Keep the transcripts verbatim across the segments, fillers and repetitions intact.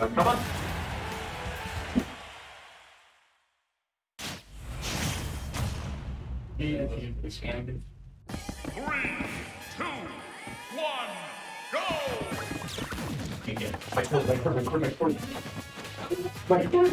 on, come on. Three, two, one, go! Okay, my cord, my cord, my cord, my cord. My cord!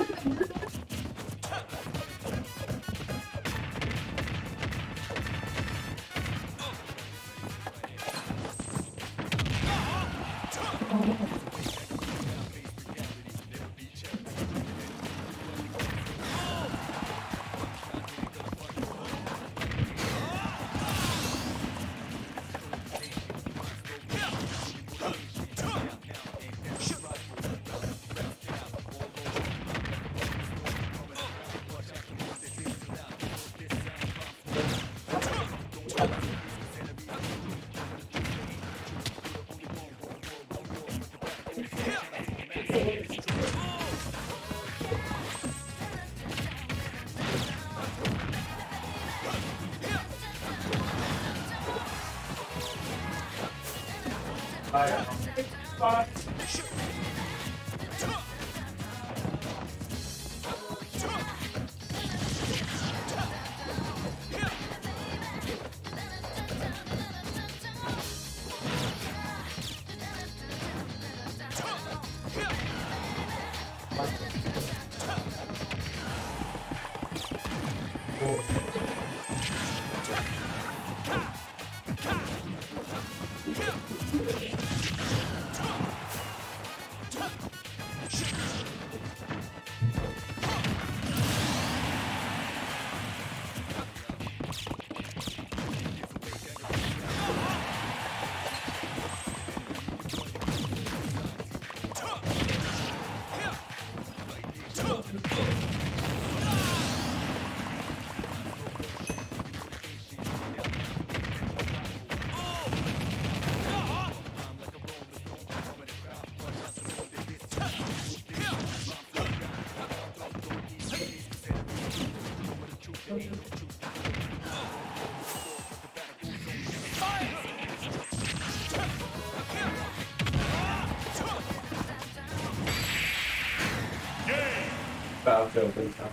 So please come.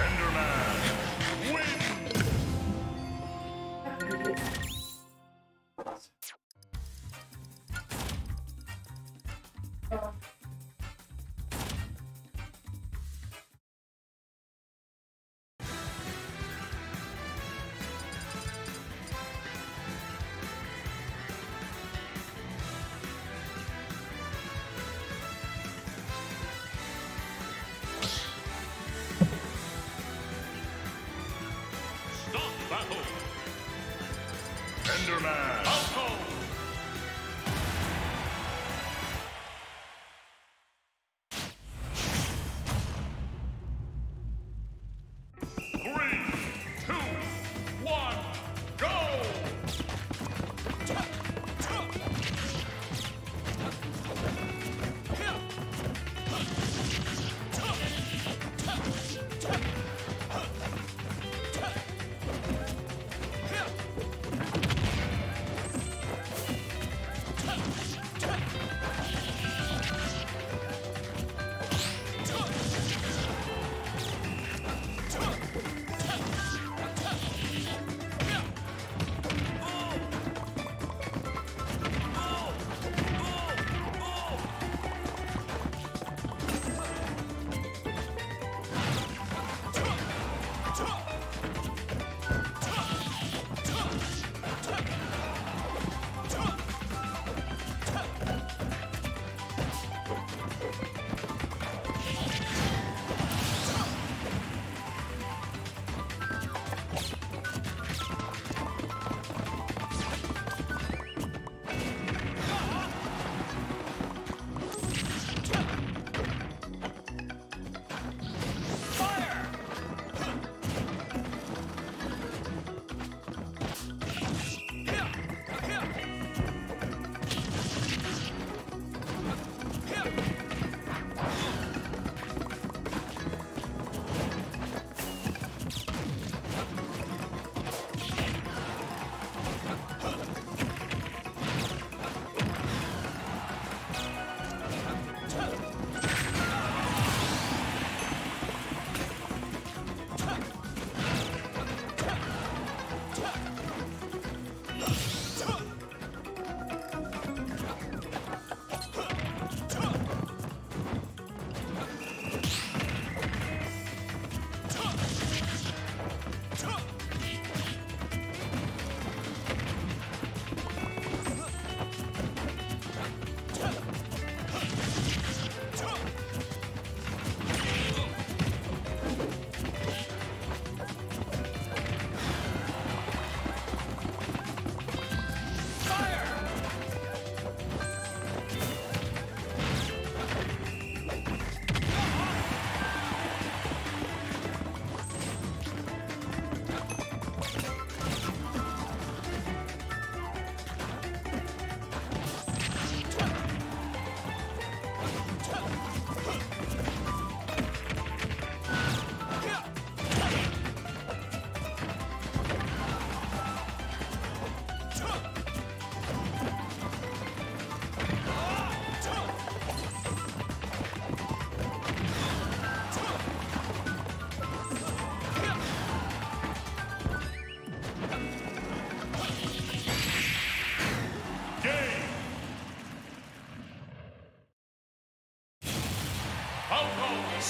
Enderman! Alto! Three, two, one, go!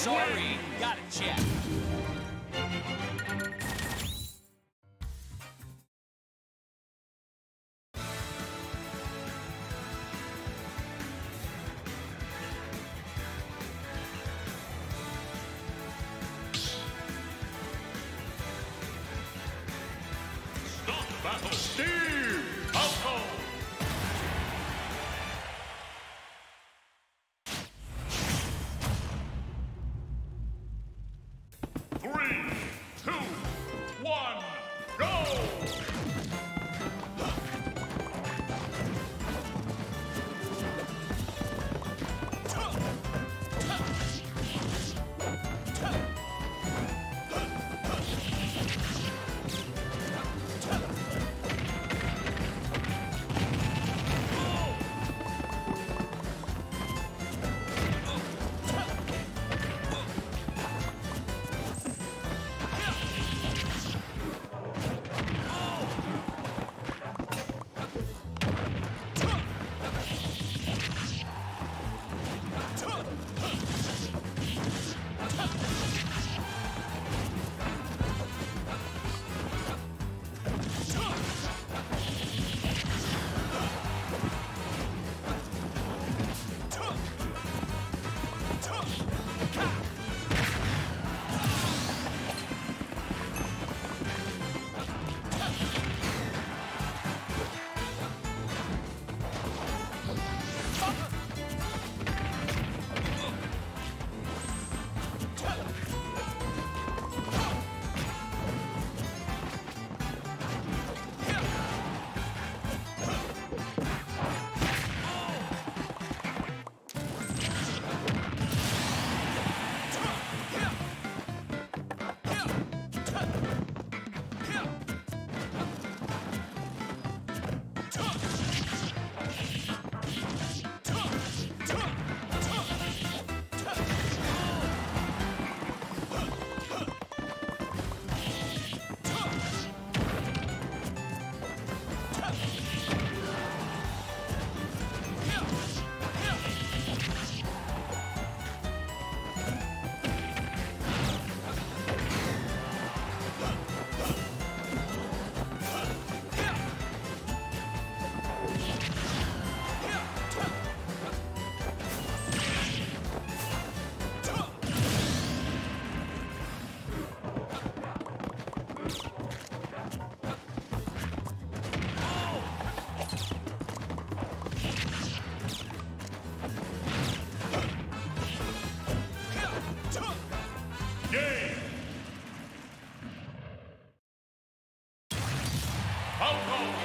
Sorry, gotta check. Stop battle, Steve! Alto!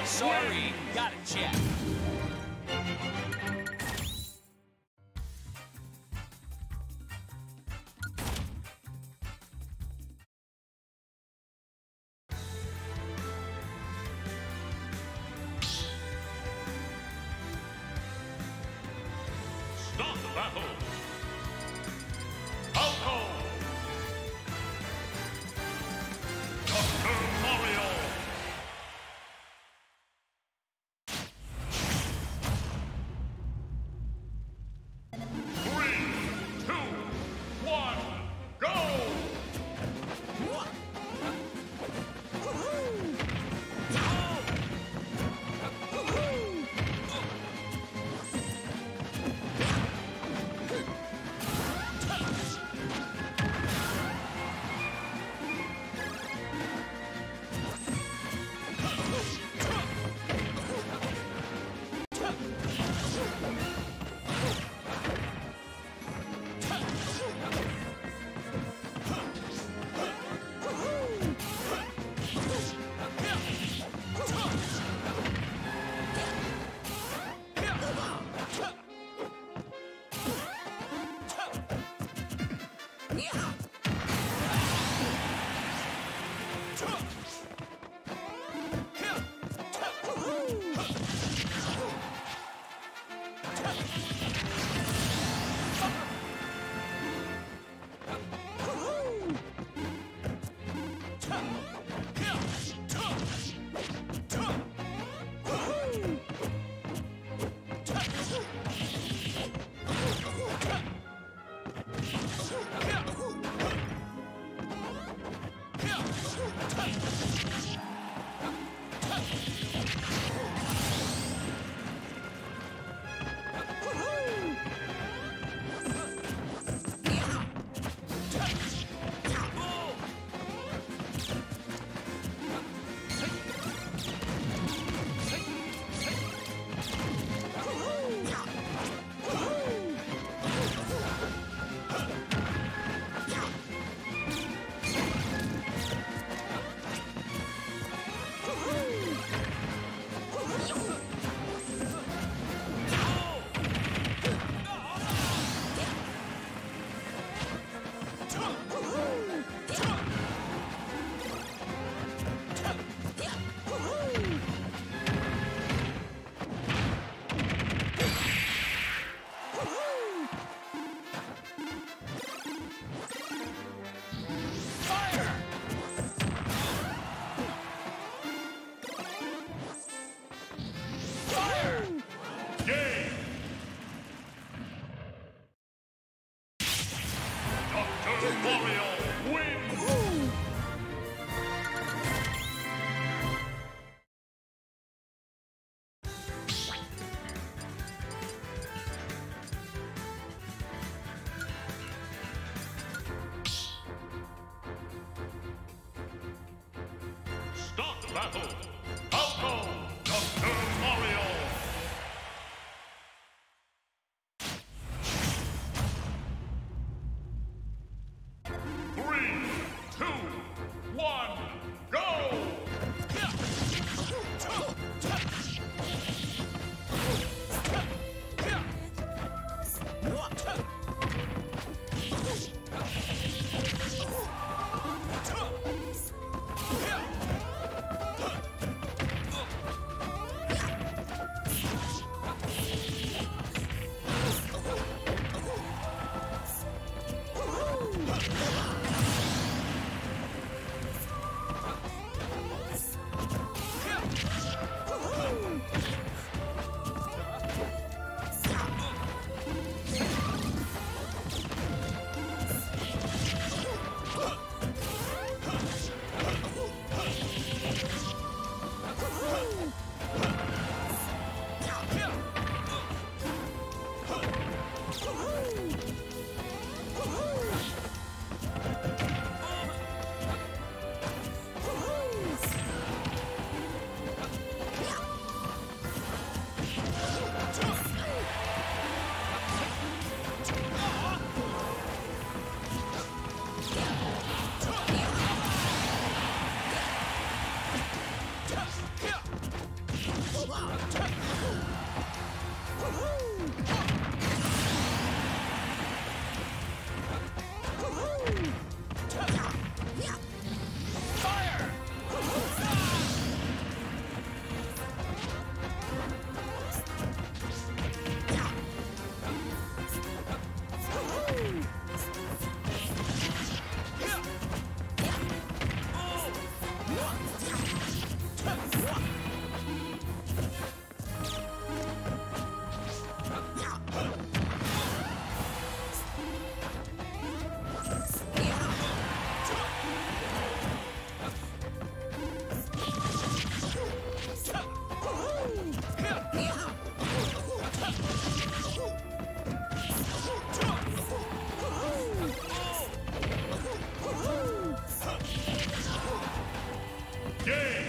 Sorry, gotta check. Stop the battle. Alto. Doctor Mario. Yeah. battle, Falco Doctor Mario. Three, two, one, go! Game!